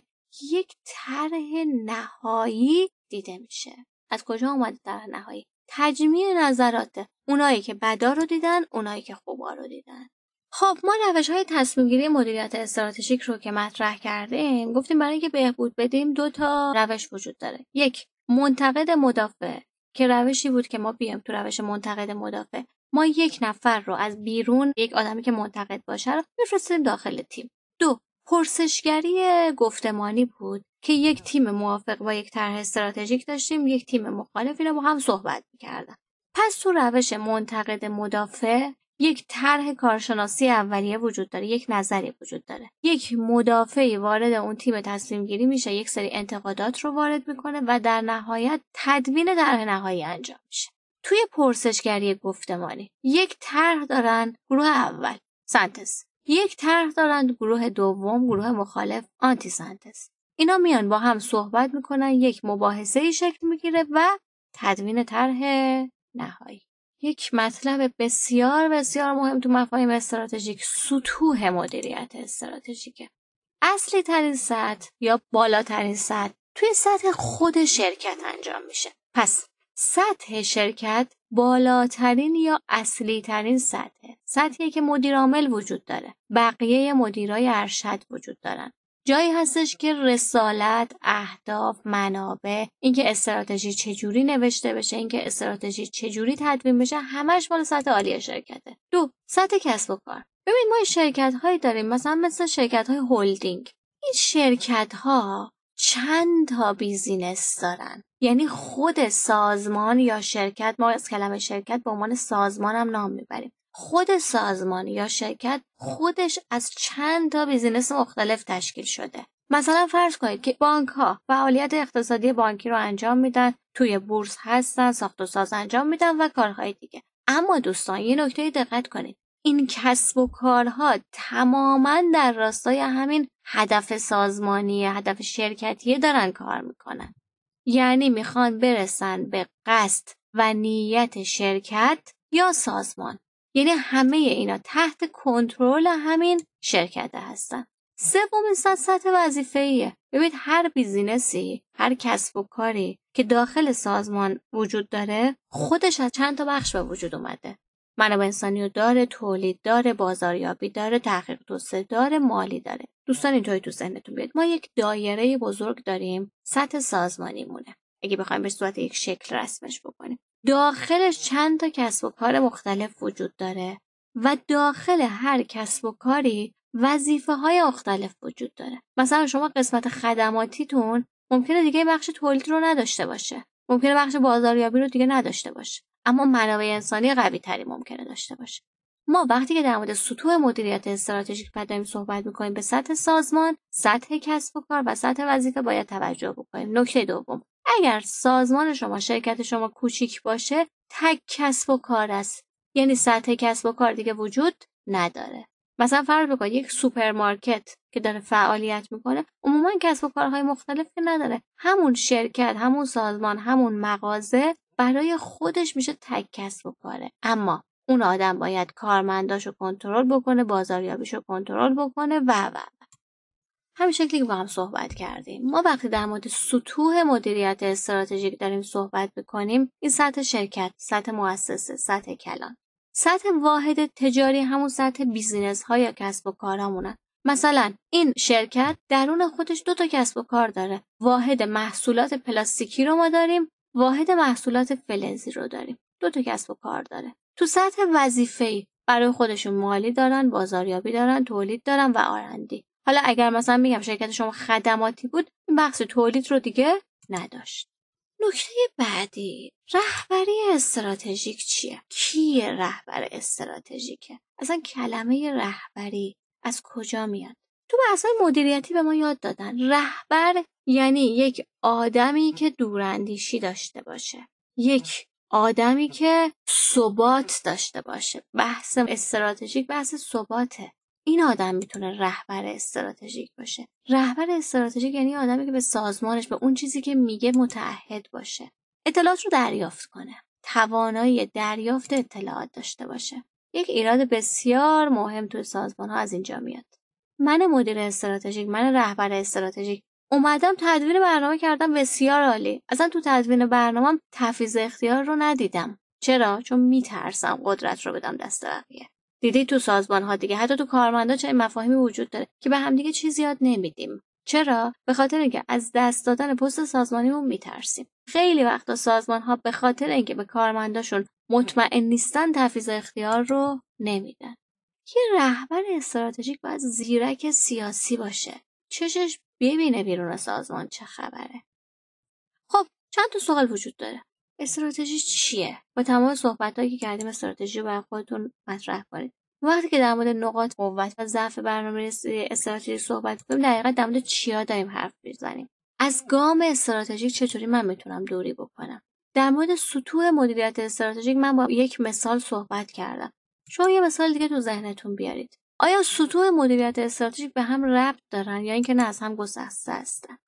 یک طرح نهایی دیده میشه. از کجا اومده طرح نهایی؟ تجمیع نظراته. اونایی که بدا رو دیدن، اونایی که خوبا رو دیدن. خب ما روش‌های تصمیم‌گیری مدیریت استراتژیک رو که مطرح کردیم، گفتیم برای اینکه بهبود بدیم دو تا روش وجود داره. یک، منتقد مدافع، که روشی بود که ما بیام تو روش منتقد مدافع ما یک نفر رو از بیرون، یک آدمی که منتقد باشه رو می‌فرستیم داخل تیم. دو، پرسشگری گفتمانی بود که یک تیم موافق با یک طرح استراتژیک داشتیم، یک تیم مخالف اینا با هم صحبت می‌کردن. پس تو روش منتقد مدافع یک طرح کارشناسی اولیه وجود داره، یک نظری وجود داره. یک مدافعی وارد اون تیم تصمیم گیری میشه، یک سری انتقادات رو وارد میکنه و در نهایت تدوین طرح نهایی انجام میشه. توی پرسشگری گفتمانی یک طرح دارن گروه اول، سنتز. یک طرح دارن گروه دوم، گروه مخالف، آنتی سنتز. اینا میان با هم صحبت میکنن، یک مباحثه‌ای شکل میگیره و تدوین طرح نهایی. یک مطلب بسیار بسیار مهم تو مفاهیم استراتژیک، سطوح مدیریت استراتژیکه. اصلی ترین سطح یا بالاترین سطح توی سطح خود شرکت انجام میشه. پس سطح شرکت بالاترین یا اصلی ترین سطحه. سطحی که مدیر عامل وجود داره، بقیه مدیرای ارشد وجود دارن. جایی هستش که رسالت، اهداف، منابع، اینکه استراتژی چجوری نوشته بشه، اینکه استراتژی چجوری تدوین بشه، همش مال سطح عالی شرکته. دو، سطح کسب و کار. ببین ما شرکت هایی داریم مثلا شرکت های هولدینگ. این شرکت ها چند تا بیزینس دارن. یعنی خود سازمان یا شرکت، ما از کلمه شرکت به عنوان سازمان هم نام میبریم. خود سازمان یا شرکت خودش از چند تا بیزینس مختلف تشکیل شده. مثلا فرض کنید که بانک ها فعالیت اقتصادی بانکی رو انجام میدن، توی بورس هستن، ساخت و ساز انجام میدن و کارهای دیگه. اما دوستان یه نکته دقت کنید، این کسب و کارها تماما در راستای همین هدف سازمانی، هدف شرکتی دارن کار میکنن. یعنی میخوان برسن به قصد و نیت شرکت یا سازمان. یعنی همه اینا تحت کنترل همین شرکت هستن. سومین سطح وظیفه‌ایه. ببینید هر بیزینسی، هر کسب و کاری که داخل سازمان وجود داره، خودش از چند تا بخش به وجود اومده. منابع انسانی داره، تولید داره، بازاریابی داره، تحقیق توسعه داره، مالی داره. دوستان اینطوری تو ذهنتون بیاد ما یک دایره بزرگ داریم، سطح سازمانی مونه. اگه بخوایم به صورت یک شکل رسمش بکنیم، داخلش چند تا کسب و کار مختلف وجود داره و داخل هر کسب و کاری وظیفه‌های مختلف وجود داره. مثلا شما قسمت خدماتیتون ممکنه دیگه بخش تولید رو نداشته باشه، ممکنه بخش بازاریابی رو دیگه نداشته باشه، اما منابع انسانی قوی تری ممکنه داشته باشه. ما وقتی که در مورد سطوح مدیریت استراتژیک داریم صحبت می‌کنیم، به سطح سازمان، سطح کسب و کار و سطح وظیفه باید توجه بکنیم. نکته دوم، اگر سازمان شما، شرکت شما کوچیک باشه، تک کسب و کار است. یعنی سطح کسب و کار دیگه وجود نداره. مثلا فرض بکنید یک سوپرمارکت که داره فعالیت میکنه، عموما کسب و کارهای مختلفی نداره. همون شرکت، همون سازمان، همون مغازه برای خودش میشه تک کسب و کاره. اما اون آدم باید کارمنداشو کنترل بکنه، بازاریابیشو کنترل بکنه و همین شکلی که با هم صحبت کردیم. ما وقتی در مورد سطوح مدیریت استراتژیک داریم صحبت می‌کنیم، این سطح شرکت، سطح مؤسسه، سطح کلان. سطح واحد تجاری همون سطح بیزینس ها یا کسب و کارامونه. مثلا این شرکت درون خودش دو تا کسب و کار داره. واحد محصولات پلاستیکی رو ما داریم، واحد محصولات فلزی رو داریم. دو تا کسب و کار داره. تو سطح وظیفه‌ای برای خودشون مالی دارن، بازاریابی دارن، تولید دارن و آرندی. حالا اگر مثلا میگم شرکت شما خدماتی بود، این بخش تولید رو دیگه نداشت. نکته بعدی، رهبری استراتژیک چیه؟ کیه رهبر استراتژیکه؟ اصلا کلمه رهبری از کجا میاد؟ تو بحث‌های مدیریتی به ما یاد دادن رهبر یعنی یک آدمی که دوراندیشی داشته باشه، یک آدمی که ثبات داشته باشه. بحث استراتژیک بحث ثباته. این آدم میتونه رهبر استراتژیک باشه. رهبر استراتژیک یعنی آدمی که به سازمانش، به اون چیزی که میگه متعهد باشه. اطلاعات رو دریافت کنه. توانایی دریافت اطلاعات داشته باشه. یک ایراد بسیار مهم تو سازمان‌ها از اینجا میاد. من مدیر استراتژیک، من رهبر استراتژیک اومدم تدوین برنامه کردم، بسیار عالی. اصلا تو تدوین برنامه‌ام تفویض اختیار رو ندیدم. چرا؟ چون میترسم قدرت رو بدم دست بقیه. دیدی تو سازمان‌ها دیگه، حتی تو کارمندا چه مفاهیمی وجود داره که به همدیگه چیز یاد نمیدیم. چرا؟ به خاطر اینکه از دست دادن پست سازمانیمون میترسیم. خیلی وقتا سازمان‌ها به خاطر اینکه به کارمنداشون مطمئن نیستن تفویض اختیار رو نمیدن. یه رهبر استراتژیک باید زیرک سیاسی باشه. چشش ببینه بیرون از سازمان چه خبره. خب چند تا سوال وجود داره. استراتژی چیه؟ با تمام صحبتایی که کردیم استراتژی رو برای خودتون مطرح کنید. وقتی که در مورد نقاط قوت و ضعف برنامه‌ریزی استراتژی صحبت کنیم، دقیقاً در مورد چیا داریم حرف میزنیم؟ از گام استراتژیک چطوری من میتونم دوری بکنم؟ در مورد سطوح مدیریت استراتژیک من با یک مثال صحبت کردم. شما یه مثال دیگه تو ذهنتون بیارید. آیا سطوح مدیریت استراتژیک به هم ربط دارن یا اینکه نه از هم گسسته هستن؟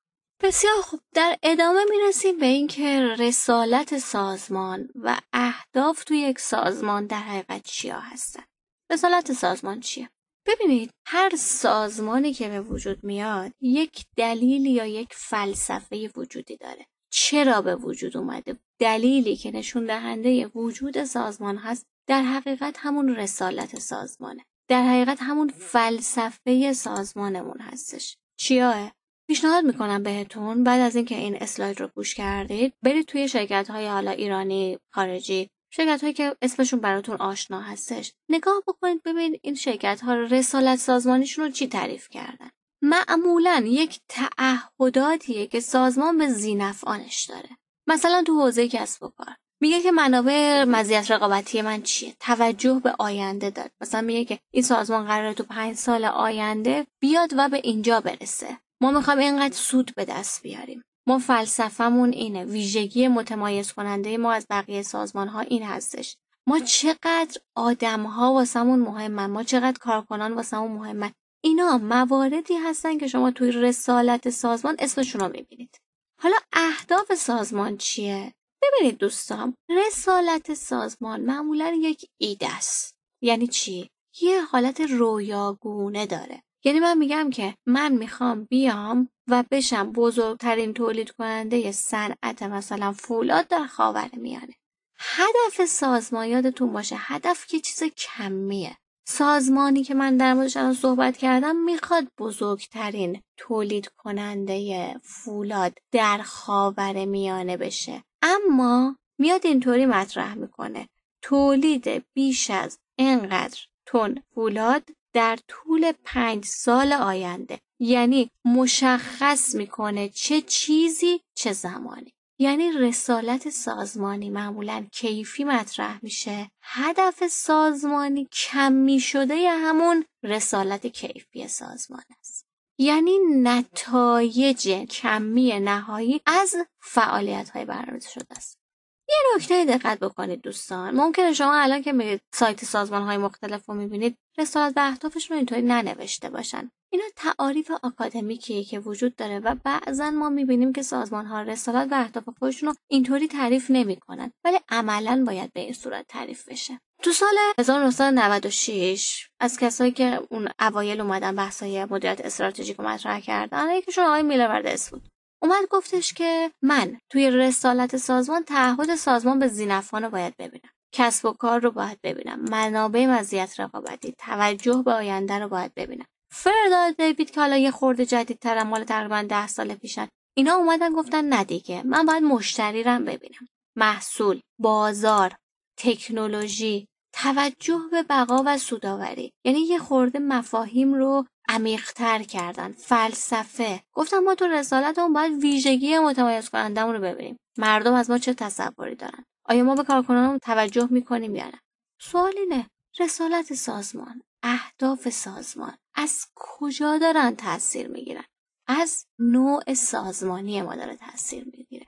بسیار خوب، در ادامه میرسیم به اینکه رسالت سازمان و اهداف توی یک سازمان در حقیقت چیا هستن. رسالت سازمان چیه؟ ببینید هر سازمانی که به وجود میاد یک دلیل یا یک فلسفه وجودی داره. چرا به وجود اومده؟ دلیلی که نشون دهنده وجود سازمان هست در حقیقت همون رسالت سازمانه. در حقیقت همون فلسفه سازمانمون هستش. چیه؟ پیشنهاد میکنم بهتون بعد از اینکه این اسلاید رو گوش کردید برید توی شرکت‌های حالا ایرانی، خارجی، شرکت‌هایی که اسمشون براتون آشنا هستش، نگاه بکنید ببینید این شرکت‌ها رسالت سازمانیشون رو چی تعریف کردن. معمولاً یک تعهداتیه که سازمان به ذی‌نفعانش داره. مثلا تو حوزه کسب و کار میگه که منابع مزیت رقابتی من چیه؟ توجه به آینده داره. مثلا میگه که این سازمان قراره تو 5 سال آینده بیاد و به اینجا برسه. ما میخوایم اینقدر سود به دست بیاریم. ما فلسفمون اینه. ویژگی متمایز کننده ما از بقیه سازمان‌ها این هستش. ما چقدر آدم‌ها واسمون مهمن، ما چقدر کارکنان واسمون مهمن. اینا مواردی هستن که شما توی رسالت سازمان اسمشون رو میبینید. حالا اهداف سازمان چیه؟ ببینید دوستان، رسالت سازمان معمولاً یک ایده است. یعنی چی؟ یه حالت رویاگونه داره. یعنی من میگم که من میخوام بیام و بشم بزرگترین تولید کننده صنعت مثلا فولاد در خاورمیانه. هدف سازمان یادتون باشه، هدف یه چیز کمیه. سازمانی که من در موردش الان صحبت کردم میخواد بزرگترین تولید کننده فولاد در خاورمیانه بشه، اما میاد اینطوری مطرح میکنه تولید بیش از اینقدر تن فولاد در طول 5 سال آینده. یعنی مشخص میکنه چه چیزی چه زمانی. یعنی رسالت سازمانی معمولاً کیفی مطرح میشه، هدف سازمانی کمی شده یا همون رسالت کیفی سازمان است. یعنی نتایج کمی نهایی از فعالیت‌های برنامه‌ریزی شده است. یه نکته دقت بکنید دوستان، ممکنه شما الان که میرید سایت سازمان‌های مختلف رو می‌بینید رسالت و اهدافشون رو اینطوری ننوشته باشن. اینا تعاریف آکادمیکیه که وجود داره و بعضا ما می‌بینیم که سازمان‌ها رسالت و اهداف خودشون رو اینطوری تعریف نمی‌کنن، ولی عملاً باید به این صورت تعریف بشه. تو سال 1996 از کسایی که اون اوایل اومدن بحث‌های مدیریت استراتژیک رو مطرح کردن، یکیشون آقای میلوردس بود. اومد گفتش که من توی رسالت سازمان تعهد سازمان به ذی‌نفعان رو باید ببینم، کسب و کار رو باید ببینم، منابع مزیت رقابتی، توجه به آینده رو باید ببینم. فردا دیوید که حالا یه خورده جدیدتر مال تقریبا 10 سال پیشن، اینا اومدن گفتن نه دیگه، من باید مشتری رو ببینم، محصول، بازار، تکنولوژی، توجه به بقا و سودآوری. یعنی یه خورده مفاهیم رو عمیق‌تر کردن. فلسفه، گفتم ما تو رسالتمون باید ویژگی متمایز کنندمون رو ببینیم. مردم از ما چه تصوری دارن؟ آیا ما به کارکنانمون توجه می‌کنیم یا نه؟ سوال اینه رسالت سازمان، اهداف سازمان از کجا دارن تاثیر می‌گیرن؟ از نوع سازمانی ما داره تاثیر می‌گیره.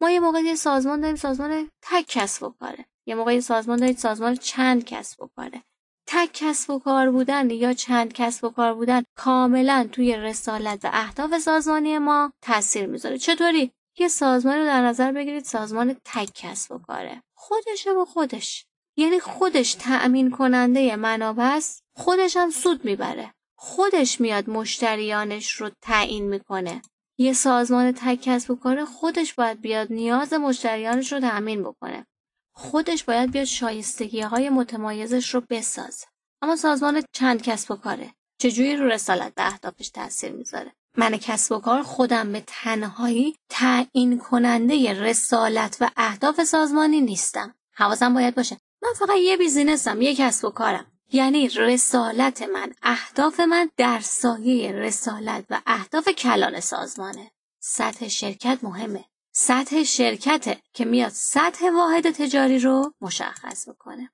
ما یه موقع یه سازمان داریم سازمان تک کسب و کاره، یه موقع یه سازمان دارید سازمان چند کسب و کاره. تک کسب و کار بودن یا چند کسب و کار بودن کاملا توی رسالت و اهداف سازمانی ما تاثیر میذاره. چطوری؟ یه سازمان رو در نظر بگیرید، سازمان تک کسب و کاره، خودشه و خودش، یعنی خودش تأمین کننده منابع است، خودش هم سود میبره، خودش میاد مشتریانش رو تعیین میکنه. یه سازمان تک کسب و کار خودش باید بیاد نیاز مشتریانش رو تأمین بکنه، خودش باید بیاد شایستگی‌های متمایزش رو بسازه. اما سازمان چند کسب و کاره چجوری رو رسالت و اهدافش تاثیر میذاره؟ من کسب و کار خودم به تنهایی تعیین کننده رسالت و اهداف سازمانی نیستم. حواسم باید باشه من فقط یه بیزینسم، یه کسب و کارم. یعنی رسالت من، اهداف من در سایه رسالت و اهداف کلان سازمانه. سطح شرکت مهمه. سطح شرکته که میاد سطح واحد تجاری رو مشخص میکنه.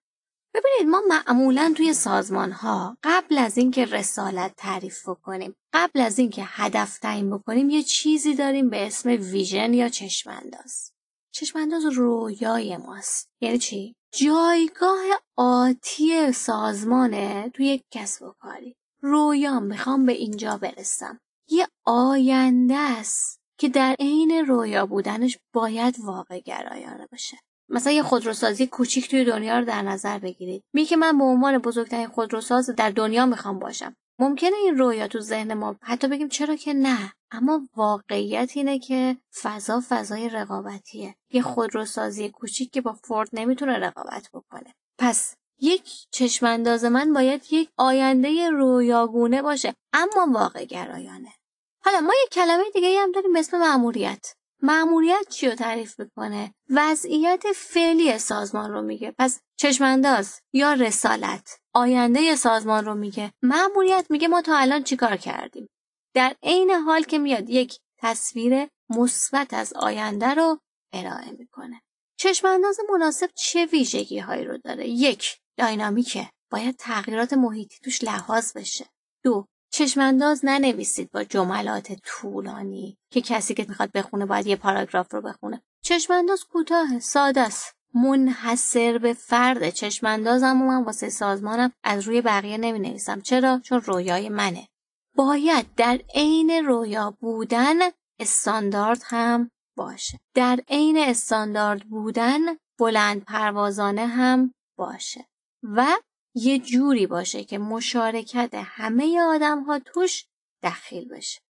ببینید ما معمولا توی سازمان ها قبل از اینکه رسالت تعریف بکنیم، قبل از اینکه هدف تعیین بکنیم، یه چیزی داریم به اسم ویژن یا چشمانداز. چشمانداز رویای ماست. یعنی چی؟ جایگاه آتی سازمانه توی کسب و کاری. رویام، میخوام به اینجا برسم. یه آینده است که در عین رویا بودنش باید واقع گرایانه باشه. مثلا یه خودروسازی کوچیک توی دنیا رو در نظر بگیرید. میگه که من به عنوان بزرگترین خودروساز در دنیا میخوام باشم. ممکنه این رویا تو ذهن ما حتی بگیم چرا که نه، اما واقعیت اینه که فضا فضای رقابتیه. یه خودروسازی کوچیک که با فورد نمیتونه رقابت بکنه. پس یک چشمانداز من باید یک آینده رویاگونه باشه اما واقع گرایانه. حالا ما یک کلمه دیگه هم داریم به اسم مأموریت. مأموریت چی رو تعریف میکنه؟ وضعیت فعلی سازمان رو میگه. پس چشمانداز یا رسالت آینده سازمان رو میگه. مأموریت میگه ما تا الان چیکار کردیم. در عین حال که میاد یک تصویر مثبت از آینده رو ارائه میکنه. چشمانداز مناسب چه ویژگی هایی رو داره؟ یک، داینامیکه. باید تغییرات محیطی توش لحاظ بشه. دو، چشمانداز ننویسید با جملات طولانی که کسی که میخواد بخونه باید یه پاراگراف رو بخونه. چشمانداز کوتاه، ساده است، منحصر به فرد. چشماندازم و من واسه سازمانم از روی بقیه نمینویسم. چرا؟ چون رویای منه. باید در عین رویا بودن استاندارد هم باشه. در عین استاندارد بودن بلند پروازانه هم باشه. و یه جوری باشه که مشارکت همه آدم‌ها توش دخیل بشه.